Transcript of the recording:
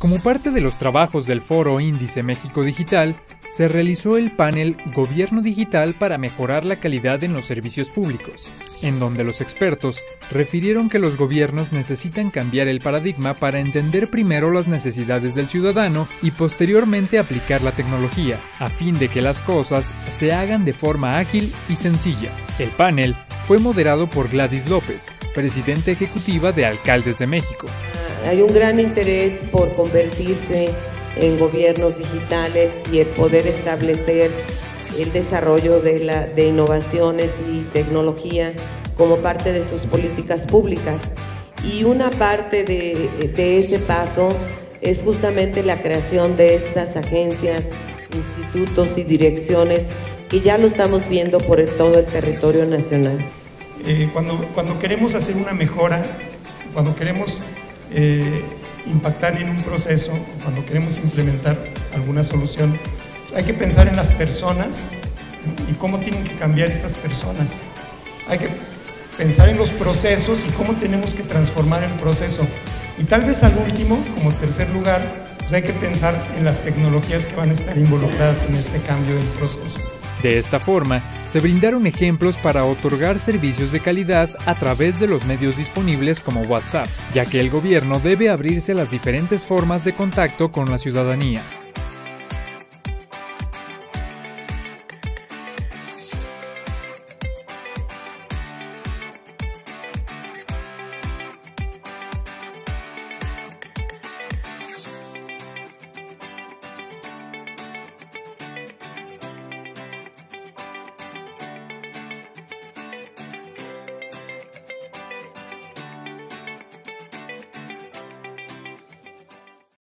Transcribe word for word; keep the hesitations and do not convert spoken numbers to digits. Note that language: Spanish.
Como parte de los trabajos del Foro Índice México Digital, se realizó el panel Gobierno Digital para mejorar la calidad en los servicios públicos, en donde los expertos refirieron que los gobiernos necesitan cambiar el paradigma para entender primero las necesidades del ciudadano y posteriormente aplicar la tecnología, a fin de que las cosas se hagan de forma ágil y sencilla. El panel fue moderado por Gladys López, presidenta ejecutiva de Alcaldes de México. Hay un gran interés por convertirse en gobiernos digitales y el poder establecer el desarrollo de, la, de innovaciones y tecnología como parte de sus políticas públicas. Y una parte de, de ese paso es justamente la creación de estas agencias, institutos y direcciones que ya lo estamos viendo por el, todo el territorio nacional. Eh, cuando, cuando queremos hacer una mejora, cuando queremos Eh, impactar en un proceso, cuando queremos implementar alguna solución, hay que pensar en las personas y cómo tienen que cambiar estas personas. Hay que pensar en los procesos y cómo tenemos que transformar el proceso. Y tal vez al último, como tercer lugar, pues hay que pensar en las tecnologías que van a estar involucradas en este cambio del proceso. De esta forma, se brindaron ejemplos para otorgar servicios de calidad a través de los medios disponibles como WhatsApp, ya que el gobierno debe abrirse a las diferentes formas de contacto con la ciudadanía.